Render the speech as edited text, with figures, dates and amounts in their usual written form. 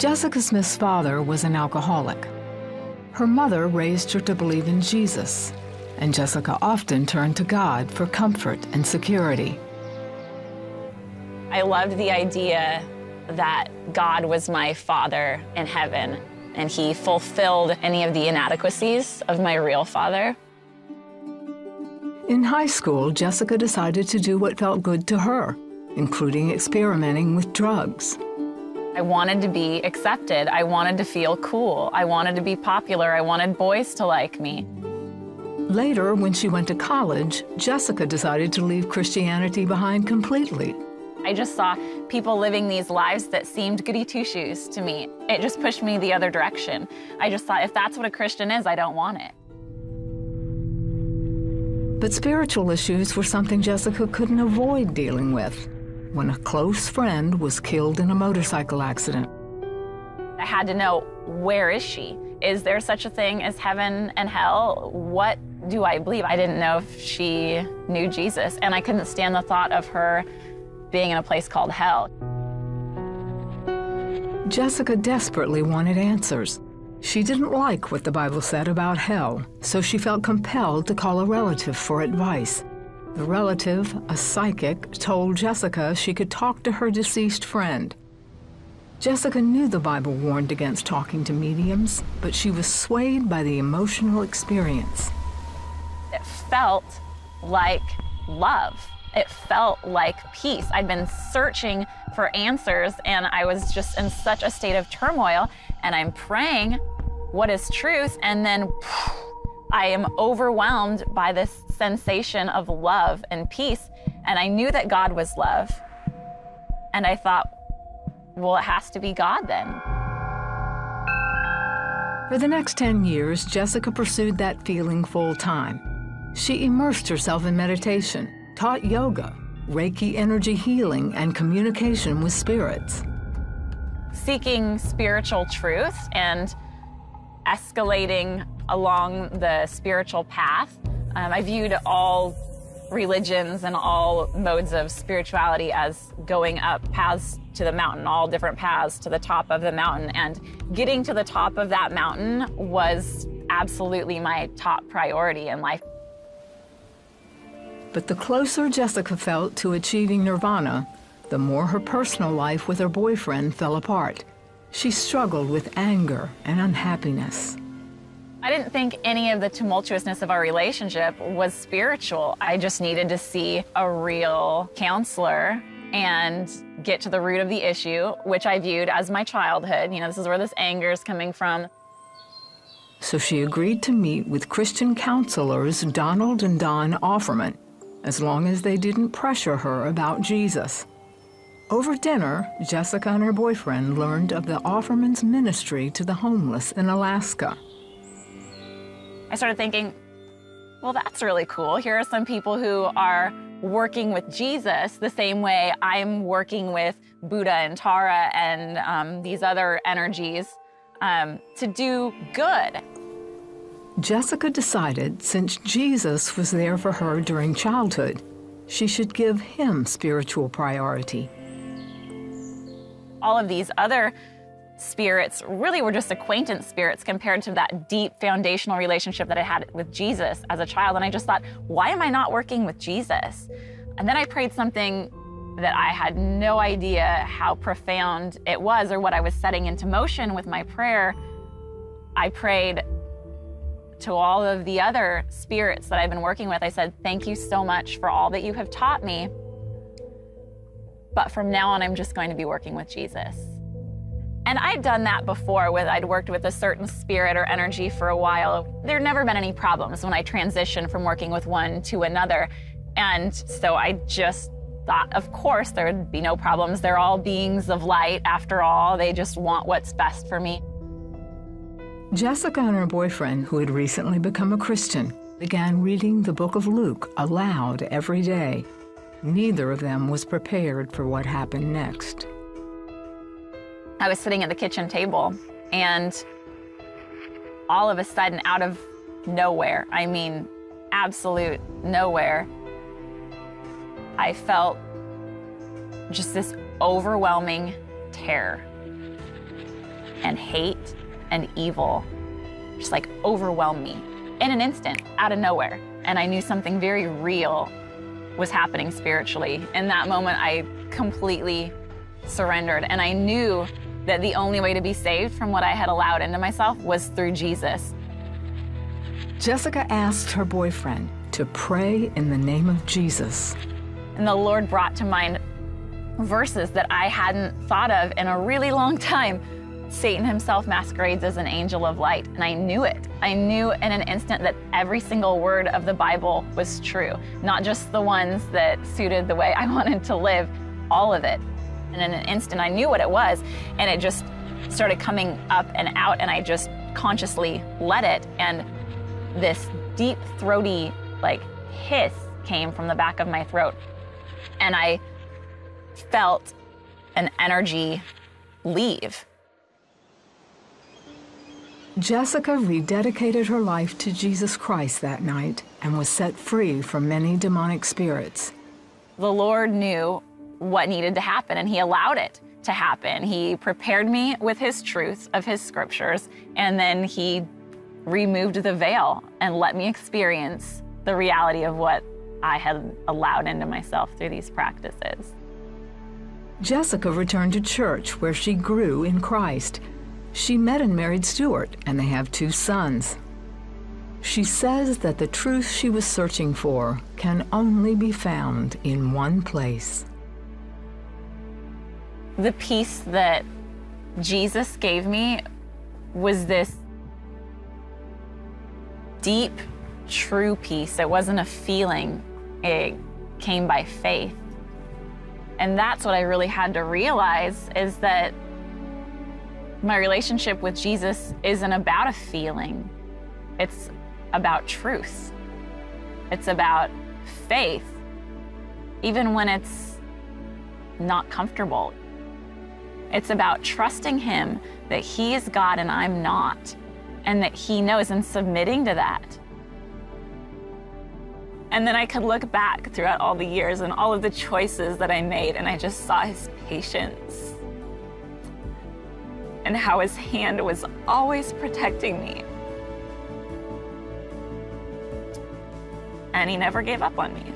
Jessica Smith's father was an alcoholic. Her mother raised her to believe in Jesus, and Jessica often turned to God for comfort and security. I loved the idea that God was my father in heaven, and he fulfilled any of the inadequacies of my real father. In high school, Jessica decided to do what felt good to her, including experimenting with drugs. I wanted to be accepted. I wanted to feel cool. I wanted to be popular. I wanted boys to like me. Later, when she went to college, Jessica decided to leave Christianity behind completely. I just saw people living these lives that seemed goody-two-shoes to me. It just pushed me the other direction. I just thought, if that's what a Christian is, I don't want it. But spiritual issues were something Jessica couldn't avoid dealing with when a close friend was killed in a motorcycle accident. I had to know, where is she? Is there such a thing as heaven and hell? What do I believe? I didn't know if she knew Jesus, and I couldn't stand the thought of her being in a place called hell. Jessica desperately wanted answers. She didn't like what the Bible said about hell, so she felt compelled to call a relative for advice. The relative, a psychic, told Jessica she could talk to her deceased friend. Jessica knew the Bible warned against talking to mediums, but she was swayed by the emotional experience. It felt like love. It felt like peace. I'd been searching for answers, and I was just in such a state of turmoil, and I'm praying, what is truth? And then I am overwhelmed by this sensation of love and peace. And I knew that God was love. And I thought, well, it has to be God then. For the next 10 years, Jessica pursued that feeling full time. She immersed herself in meditation, taught yoga, Reiki energy healing, and communication with spirits. Seeking spiritual truth and escalating along the spiritual path, I viewed all religions and all modes of spirituality as going up paths to the mountain, all different paths to the top of the mountain. And getting to the top of that mountain was absolutely my top priority in life. But the closer Jessica felt to achieving nirvana, the more her personal life with her boyfriend fell apart. She struggled with anger and unhappiness. I didn't think any of the tumultuousness of our relationship was spiritual. I just needed to see a real counselor and get to the root of the issue, which I viewed as my childhood. You know, this is where this anger is coming from. So she agreed to meet with Christian counselors Donald and Don Offerman, as long as they didn't pressure her about Jesus. Over dinner, Jessica and her boyfriend learned of the Offerman's ministry to the homeless in Alaska. I started thinking, well, that's really cool. Here are some people who are working with Jesus the same way I'm working with Buddha and Tara and these other energies to do good. Jessica decided, since Jesus was there for her during childhood, she should give him spiritual priority. All of these other spirits really were just acquaintance spirits compared to that deep foundational relationship that I had with Jesus as a child. And I just thought, why am I not working with Jesus? And then I prayed something that I had no idea how profound it was or what I was setting into motion with my prayer. I prayed to all of the other spirits that I've been working with. I said, thank you so much for all that you have taught me, but from now on, I'm just going to be working with Jesus. And I'd done that before with, I'd worked with a certain spirit or energy for a while. There'd never been any problems when I transitioned from working with one to another. And so I just thought, of course, there would be no problems. They're all beings of light after all. They just want what's best for me. Jessica and her boyfriend, who had recently become a Christian, began reading the book of Luke aloud every day. Neither of them was prepared for what happened next. I was sitting at the kitchen table, and all of a sudden, out of nowhere, I mean, absolute nowhere, I felt just this overwhelming terror. and hate and evil just like overwhelmed me in an instant out of nowhere. And I knew something very real was happening spiritually. In that moment, I completely surrendered. And I knew that the only way to be saved from what I had allowed into myself was through Jesus. Jessica asked her boyfriend to pray in the name of Jesus. And the Lord brought to mind verses that I hadn't thought of in a really long time. Satan himself masquerades as an angel of light, and I knew it. I knew in an instant that every single word of the Bible was true, not just the ones that suited the way I wanted to live, all of it. And in an instant, I knew what it was, and it just started coming up and out, and I just consciously let it, and this deep, throaty, like, hiss came from the back of my throat, and I felt an energy leave. Jessica rededicated her life to Jesus Christ that night and was set free from many demonic spirits. The Lord knew what needed to happen, and He allowed it to happen. He prepared me with His truth of His scriptures, and then He removed the veil and let me experience the reality of what I had allowed into myself through these practices. Jessica returned to church where she grew in Christ. She met and married Stuart, and they have 2 sons. She says that the truth she was searching for can only be found in one place. The peace that Jesus gave me was this deep, true peace. It wasn't a feeling. It came by faith. And that's what I really had to realize, is that my relationship with Jesus isn't about a feeling. It's about truth. It's about faith, even when it's not comfortable. It's about trusting Him that He is God and I'm not, and that He knows, and submitting to that. And then I could look back throughout all the years and all of the choices that I made, and I just saw His patience, and how His hand was always protecting me. And He never gave up on me.